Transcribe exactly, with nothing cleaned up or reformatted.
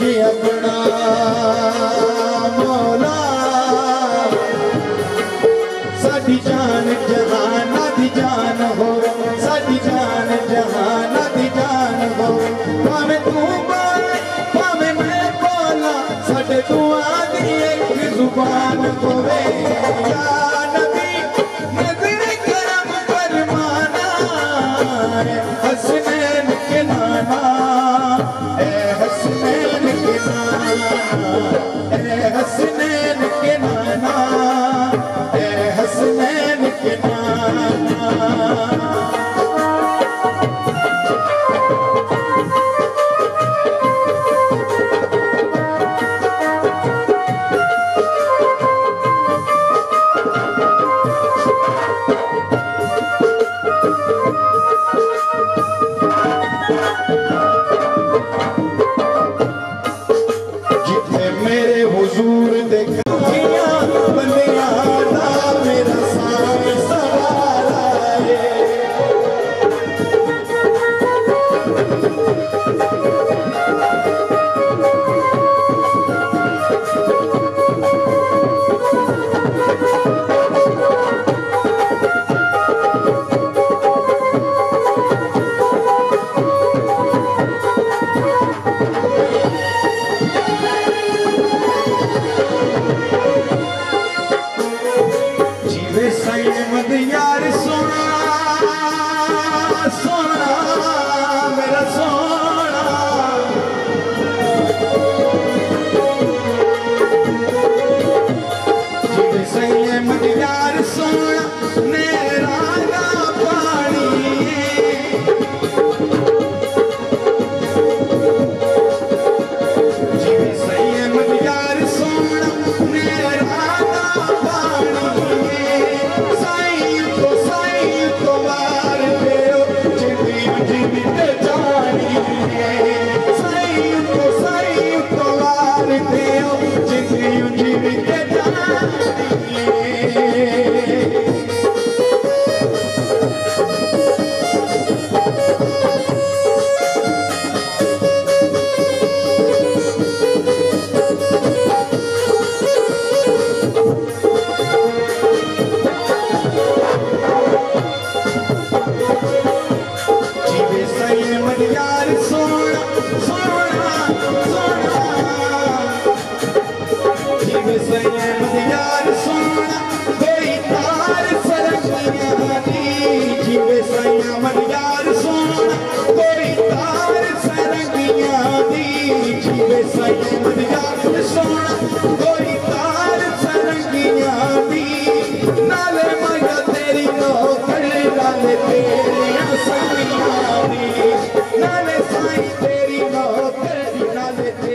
जी अपना मौला साडी जान जहान दी जान हो, साडी जान जहान दी जान हो। भावे तू बोले भावे मैं बोला, साडे दुआ दी एक जुबान होवे। या नबी नजर करम फरमाना, हसनैन के नाना तेरी नौकरी ना ले साईं तेरी नौकरी ना ले।